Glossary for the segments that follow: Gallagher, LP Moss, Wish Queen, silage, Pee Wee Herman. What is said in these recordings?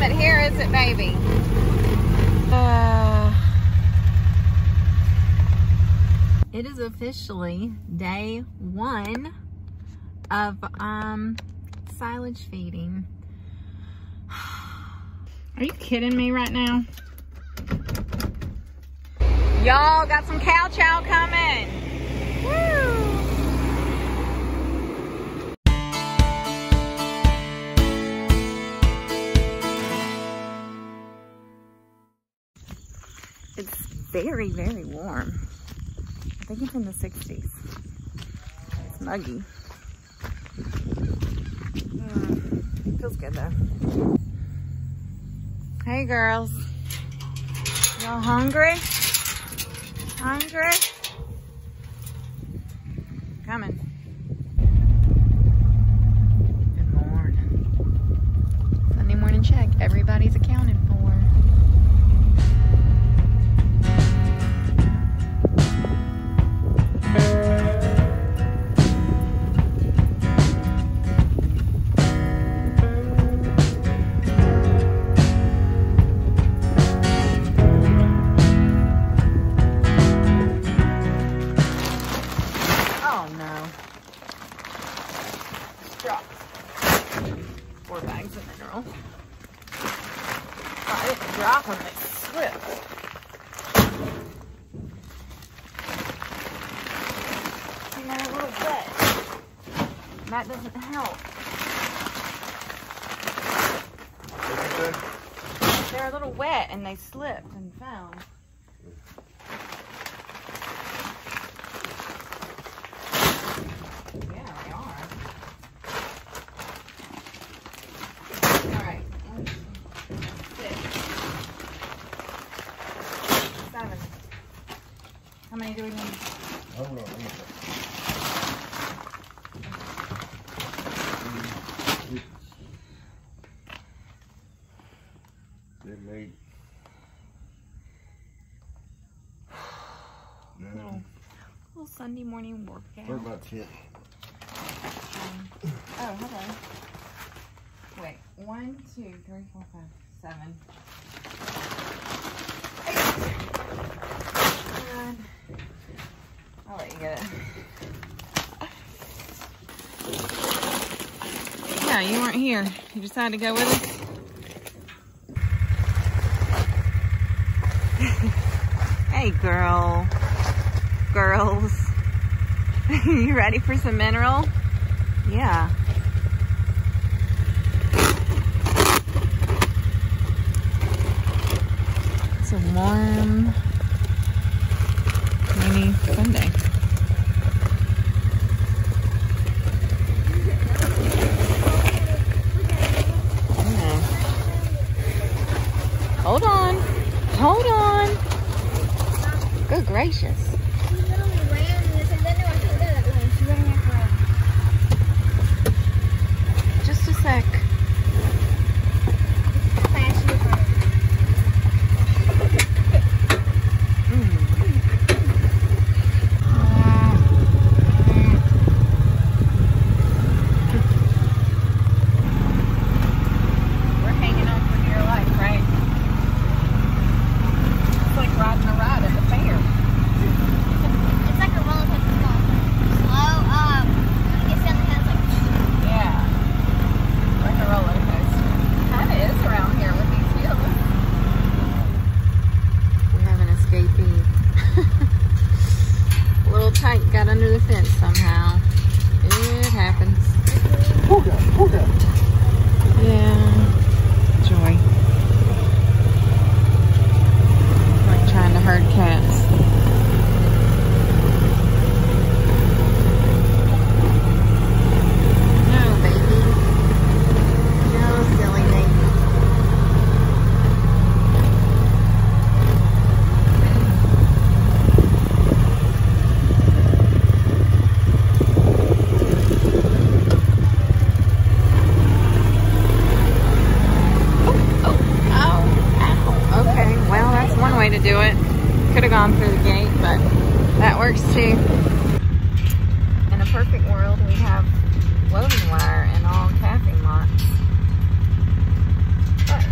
warming here, is it, baby? It is officially day one of silage feeding. Are you kidding me right now? Y'all got some cow chow coming. Woo! It's very, very warm. I think it's in the 60s. It's muggy. Feels good though. Hey girls, y'all hungry? Hungry? Coming. Good morning. Sunday morning check. Everybody's accounted for. That doesn't help. They're a little wet and they slipped and fell. Yeah, they are. All right. 6, 7. How many do we need? I don't know. Little Sunday morning workout. What about it? Oh, hello. Wait, 1, 2, 3, 4, 5, 7. 8. 9. I'll let you get it. Yeah, you weren't here. You decided to go with us. Hey, girl. Girls. You ready for some mineral? Yeah. It's a warm, rainy Sunday. Yeah. Hold on. Hold on. Good gracious. Wire and all camping lots. But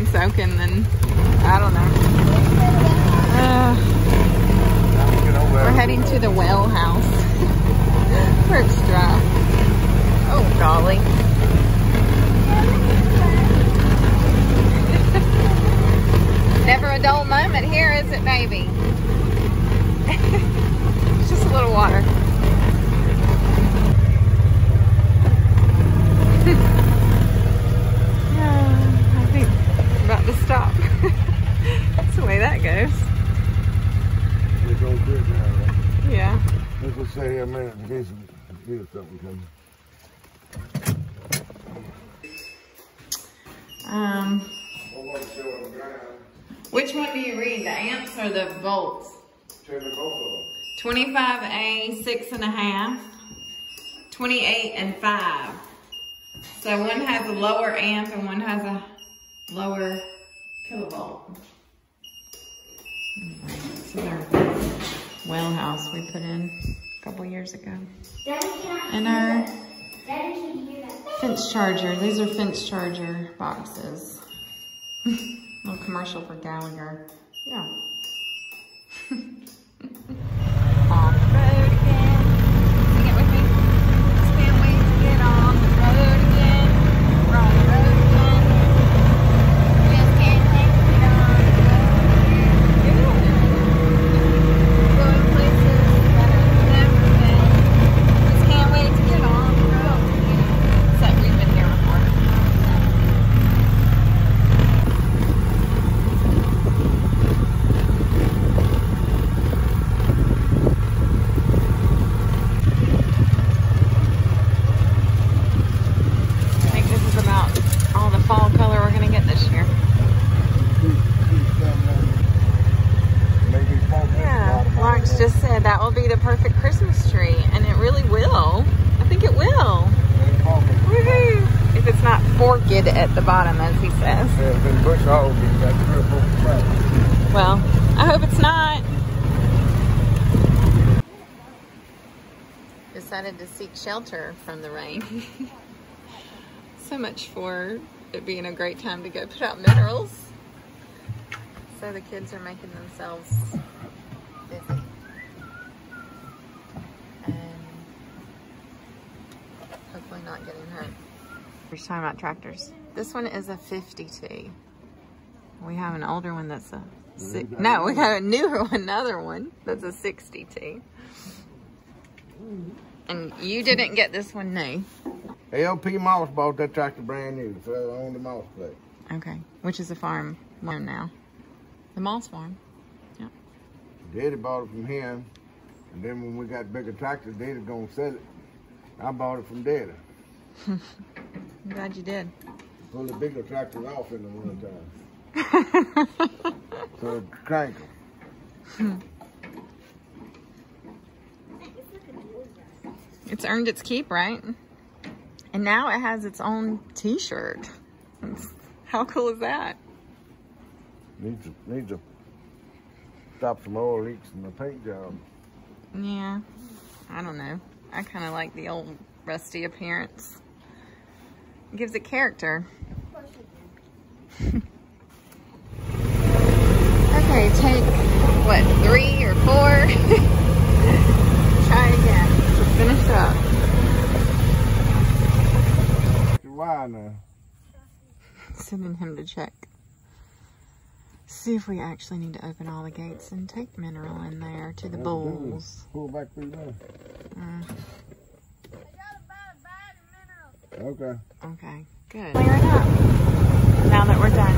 and soaking, and I don't know. We're heading to the well house where it's dry. Oh, golly. Never a dull moment here, is it, baby? It's just a little water. I think I'm about to stop. That's the way that goes. We go good now, right? Yeah. Let's just stay here a minute in case we feel something coming. Which one do you read, the amps or the volts? 25A, 6.5, 28 and 5. So one has a lower amp and one has a lower kilovolt. This is our well house we put in a couple years ago. And our fence charger. These are fence charger boxes. A little commercial for Gallagher. Yeah. On the road again. Sing it with me. Just can't wait to get on the road again. We're on the road again. Just can't wait to get on the road again. Going places better than ever been. Just can't wait to get on the road again. It's like we've been here before. At the bottom, as he says. Well, I hope it's not. Decided to seek shelter from the rain. So much for it being a great time to go put out minerals. So the kids are making themselves busy. And hopefully not getting hurt. We're talking about tractors. This one is a 52. We have an older one that's a no, we have a newer one, another one that's a 62. And you didn't get this one new. LP Moss bought that tractor brand new, so I owned the Moss plate. Okay, which is a farm one now. The Moss farm. Yeah. Daddy bought it from him, and then when we got bigger tractors, Daddy's gonna sell it. I bought it from Daddy. I'm glad you did. Pull the bigger tractor off in the winter time. So crank them. It's earned its keep, right? And now it has its own t-shirt. How cool is that? Needs to stop some oil leaks in the paint job. Yeah, I don't know. I kind of like the old rusty appearance. Gives it character. Okay, take what, 3 or 4? Try again. Finish up. Why now? Sending him to check. See if we actually need to open all the gates and take mineral in there to the bowls. Pull back through there. Okay. Okay, good. Clear it up now that we're done.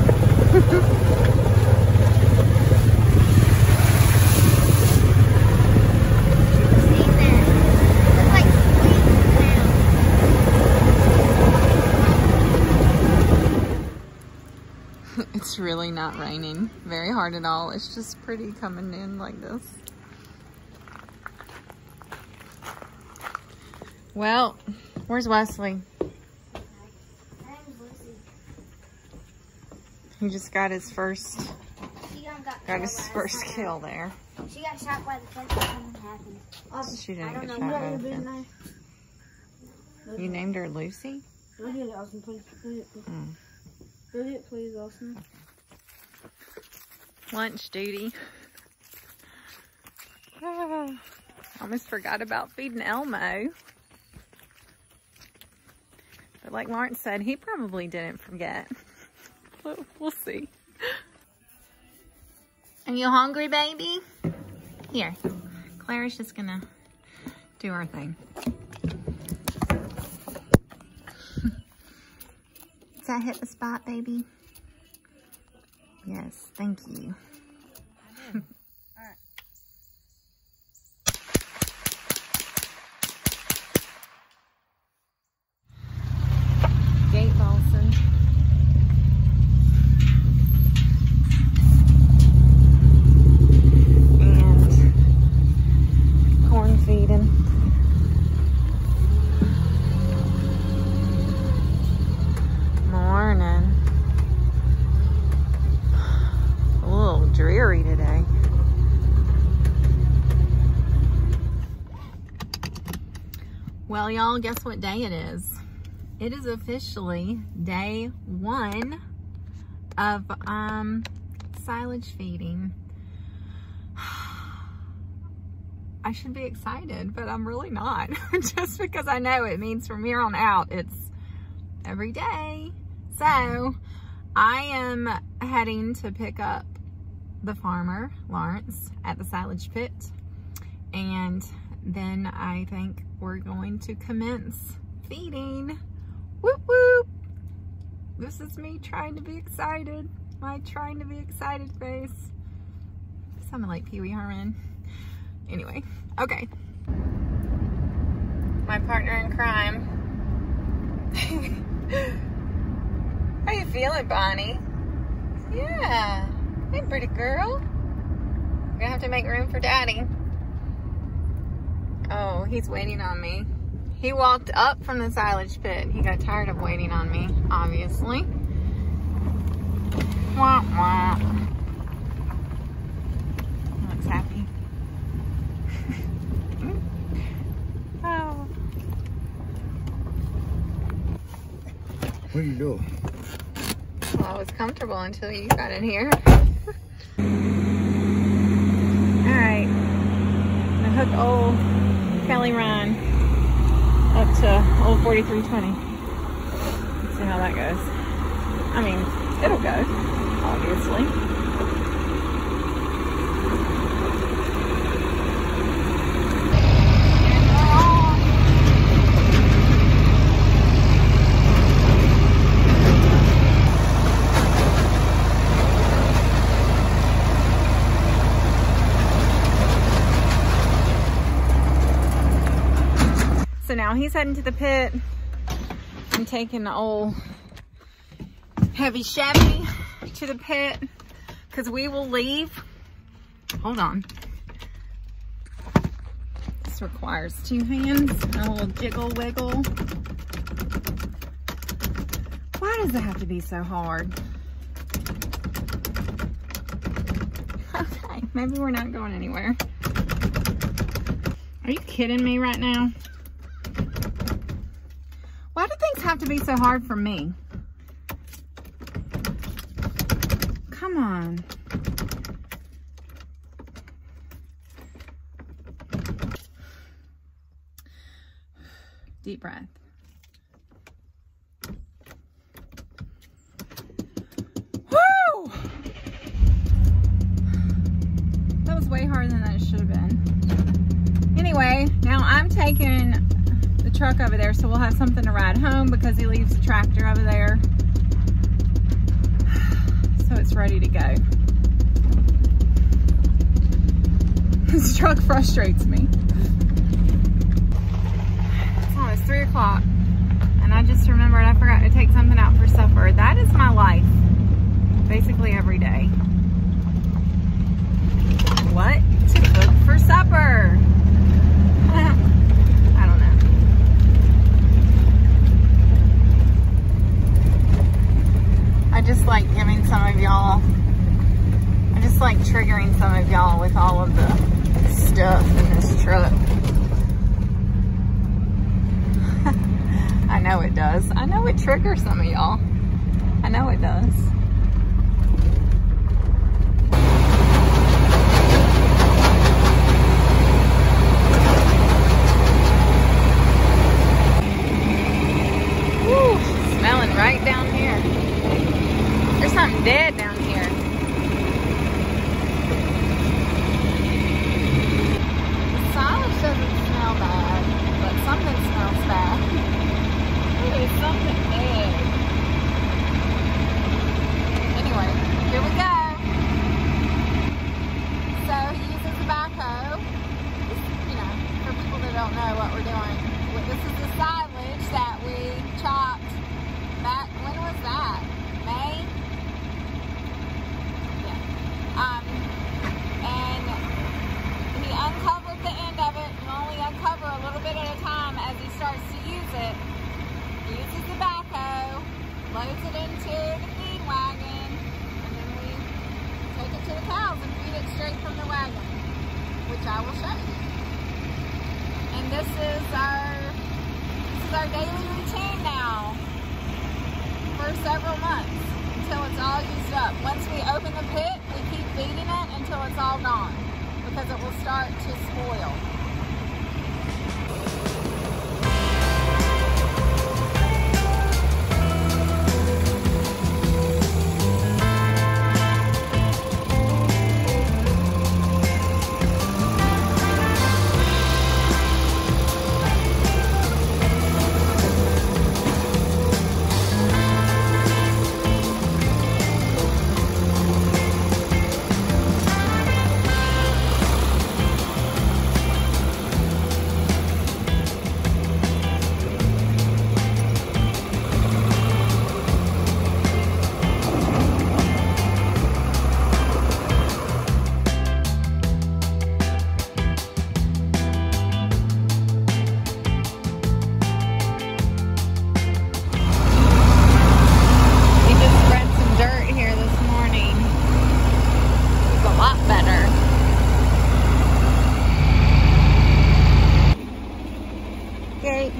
It's really not raining very hard at all. It's just pretty coming in like this. Well, where's Wesley? He just got his first kill there. She got shot by the fence. Something happened. Also, she didn't get shot by the fence. You named her Lucy? Mm. Read it, please, Austin. Lunch duty. Oh, almost forgot about feeding Elmo. But like Lawrence said, he probably didn't forget. We'll see. Are you hungry, baby? Here. Clara's just gonna do our thing. Does that hit the spot, baby? Yes, thank you. All right. Gate Balson. And corn feeding. Well, y'all, guess what day it is? It is officially day one of silage feeding. I should be excited, but I'm really not. Just because I know it means from here on out, it's every day. So I am heading to pick up the farmer, Lawrence, at the silage pit. And then I think we're going to commence feeding. Whoop whoop. This is me trying to be excited. My trying to be excited face. Sounded like Pee Wee Herman. Anyway, okay. My partner in crime. How you feeling, Bonnie? Yeah. Hey, pretty girl. We're gonna have to make room for Daddy. Oh, he's waiting on me. He walked up from the silage pit. He got tired of waiting on me, obviously. Womp womp. He looks happy. Oh. What are you doing? Well, I was comfortable until you got in here. All right. I'm gonna hook old Kelly Ryan up to old 4320. Let's see how that goes. I mean, it'll go, obviously. So now he's heading to the pit. I'm taking the old heavy Chevy to the pit because we will leave. Hold on. This requires two hands and a little jiggle wiggle. Why does it have to be so hard? Okay, maybe we're not going anywhere. Are you kidding me right now? Why do things have to be so hard for me? Come on. Deep breath. Woo! That was way harder than that should have been. Anyway, now I'm taking truck over there, so we'll have something to ride home because he leaves the tractor over there, so it's ready to go. This truck frustrates me. It's almost 3 o'clock and I just remembered I forgot to take something out for supper. That is my life basically every day. What to cook for supper? I just like triggering some of y'all with all of the stuff in this truck. I know it does. I know it triggers some of y'all. I know it does. Woo, smelling right down here. There's something dead down here. The silage doesn't smell bad, but something smells bad. Ooh, something dead. Anyway, here we go. So he uses the backhoe. You know, for people that don't know what we're doing. This is the silage that we chopped back, when was that? May? And he uncovered the end of it. You only uncover a little bit at a time as he starts to use it. He uses the backhoe, loads it into the feed wagon, and then we take it to the cows and feed it straight from the wagon, which I will show you. And this is our daily routine now for several months until it's all used up. Once we open the pit, we keep feeding it until it's all gone because it will start to spoil.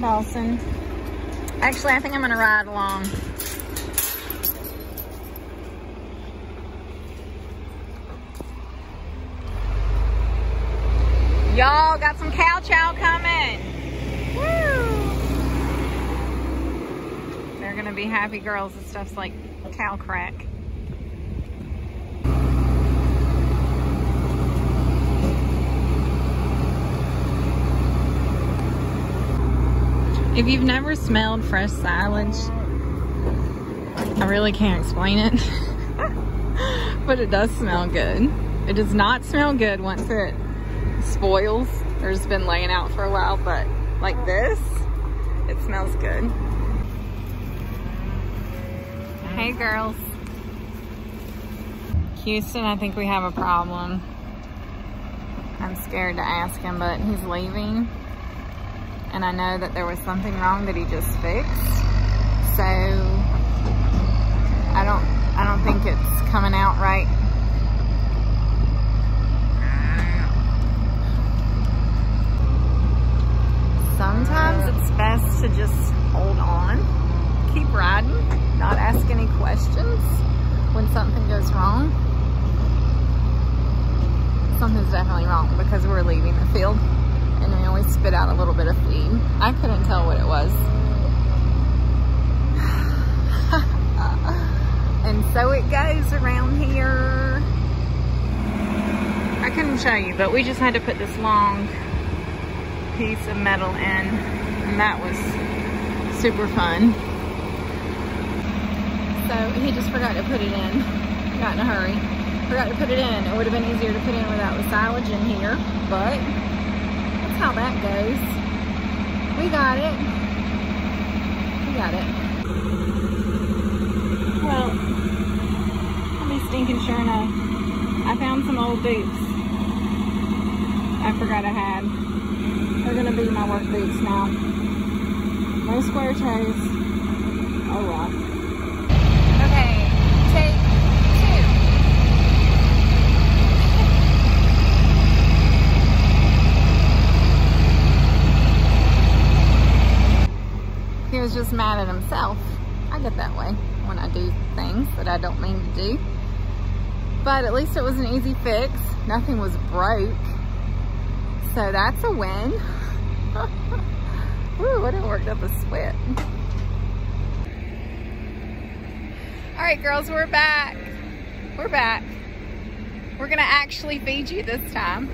Dawson. Actually, I think I'm gonna ride along. Y'all got some cow chow coming. Woo! They're gonna be happy girls. This stuff's like cow crack. If you've never smelled fresh silage, I really can't explain it, but it does smell good. It does not smell good once it spoils or has been laying out for a while, but like this, it smells good. Hey girls. Houston, I think we have a problem. I'm scared to ask him, but he's leaving. And I know that there was something wrong that he just fixed. So I don't think it's coming out right. Sometimes it's best to just hold on, keep riding, not ask any questions when something goes wrong. Something's definitely wrong because we're leaving the field. And we always spit out a little bit of feed. I couldn't tell what it was. And so it goes around here. I couldn't show you, but we just had to put this long piece of metal in, and that was super fun. So he just forgot to put it in. Got in a hurry. Forgot to put it in. It would have been easier to put in without the silage in here, but how that goes. We got it. We got it. Well, I'll be stinking sure enough. I found some old boots I forgot I had. They're gonna be my work boots now. No square toes. Oh well. He was just mad at himself. I get that way when I do things. but at least it was an easy fix. Nothing was broke, so that's a win. Ooh, I done worked up a sweat. All right, girls, we're back. We're back. We're gonna actually feed you this time.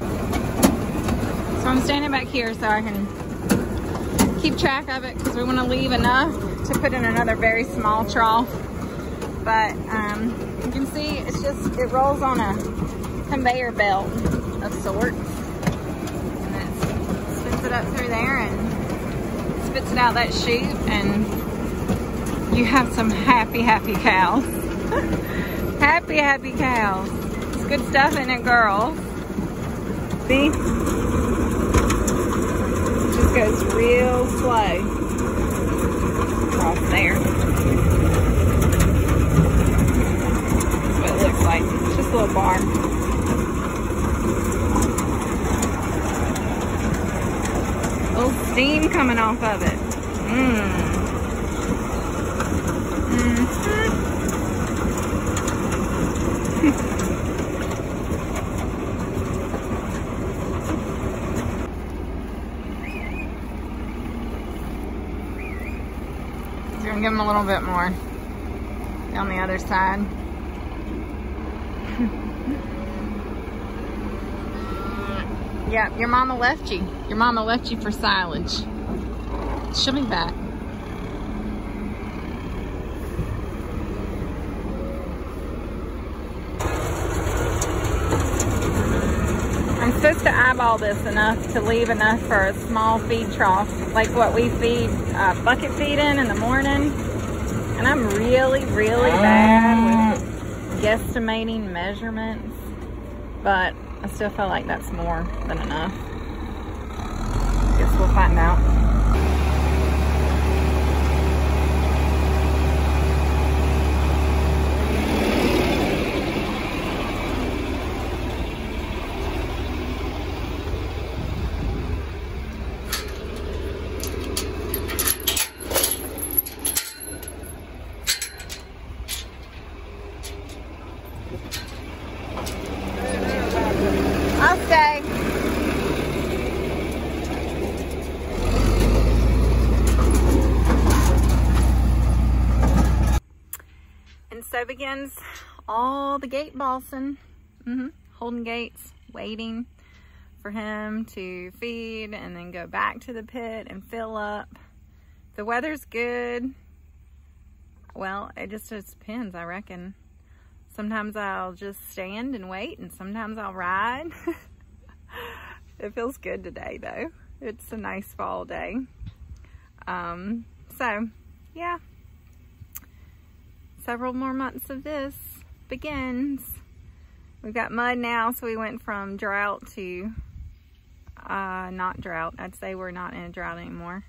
So I'm standing back here so I can keep track of it because we want to leave enough to put in another very small trough. But you can see it's just, it rolls on a conveyor belt of sorts. And then it spits it up through there and spits it out that chute, and you have some happy, happy cows. Happy, happy cows. It's good stuff in it, girls. See? It just goes real slow across there. Looks like just a little barn. Old steam coming off of it. So I'm gonna give them a little bit more down the other side. Yeah, your mama left you. Your mama left you for silage. She'll be back. I'm supposed to eyeball this enough to leave enough for a small feed trough, like what we feed bucket feed in the morning. And I'm really, really bad with guesstimating measurements, but I still feel like that's more than enough. Guess we'll find out. So begins all the gate bossing, holding gates, waiting for him to feed and then go back to the pit and fill up. The weather's good. Well, it just depends, I reckon. Sometimes I'll just stand and wait, and sometimes I'll ride. It feels good today, though. It's a nice fall day. So, yeah. Several more months of this begins. We've got mud now, so we went from drought to not drought. I'd say we're not in a drought anymore.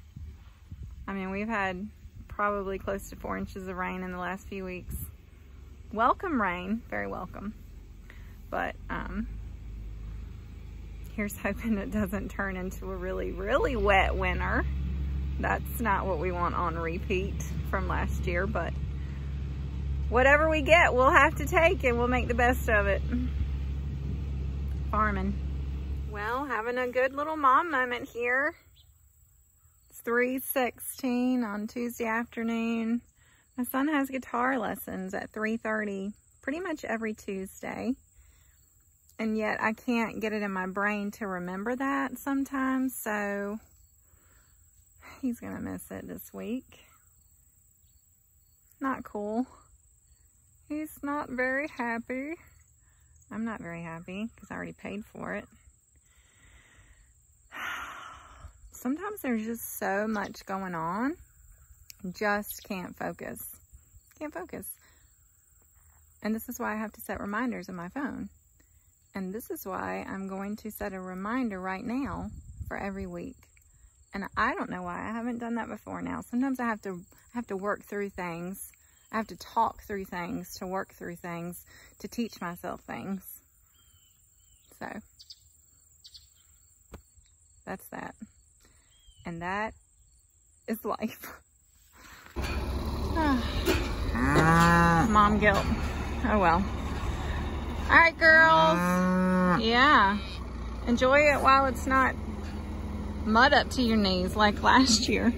I mean, we've had probably close to 4 inches of rain in the last few weeks. Welcome rain, very welcome. But here's hoping it doesn't turn into a really, really wet winter. That's not what we want on repeat from last year, but whatever we get, we'll have to take and we'll make the best of it. Farming. Well, having a good little mom moment here. It's 3:16 on Tuesday afternoon. My son has guitar lessons at 3:30 pretty much every Tuesday. And yet I can't get it in my brain to remember that sometimes. So he's going to miss it this week. Not cool. He's not very happy. I'm not very happy because I already paid for it. Sometimes there's just so much going on. Just can't focus. Can't focus. And this is why I have to set reminders in my phone. And this is why I'm going to set a reminder right now for every week. And I don't know why I haven't done that before now. Sometimes I have to work through things. I have to talk through things, to work through things, to teach myself things. So, that's that. And that is life. Mom guilt. Oh well. All right, girls. Yeah. Enjoy it while it's not mud up to your knees like last year.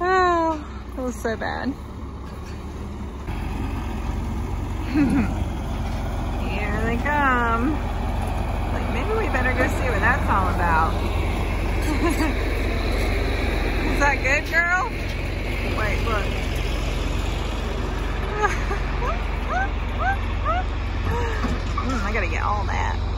Oh, it was so bad. Here they come. Like, maybe we better go see what that's all about. Is that good, girl? Wait, look. I gotta get all that.